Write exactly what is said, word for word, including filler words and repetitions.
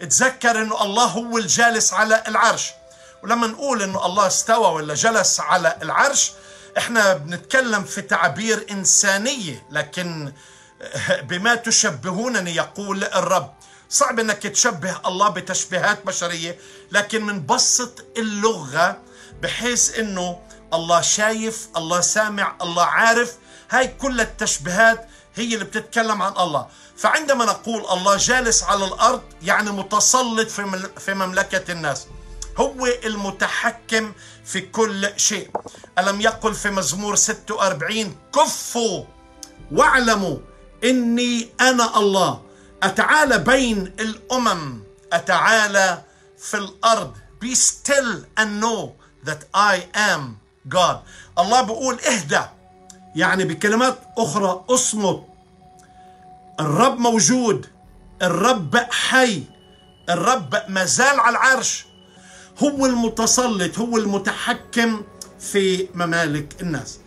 تذكر انه الله هو الجالس على العرش. ولما نقول انه الله استوى ولا جلس على العرش، احنا بنتكلم في تعبير انسانية، لكن بما تشبهونني يقول الرب. صعب انك تشبه الله بتشبيهات بشرية، لكن بنبسط اللغة بحيث انه الله شايف، الله سامع، الله عارف. هاي كل التشبيهات هي اللي بتتكلم عن الله. فعندما نقول الله جالس على الأرض، يعني متسلط في مملكة الناس، هو المتحكم في كل شيء. ألم يقل في مزمور ستة وأربعين: كفوا واعلموا إني أنا الله، أتعالى بين الأمم، أتعالى في الأرض. Be still and know that I am God. الله بيقول اهدى، يعني بكلمات أخرى اصمت. الرب موجود، الرب حي، الرب مازال على العرش، هو المتسلط، هو المتحكم في ممالك الناس.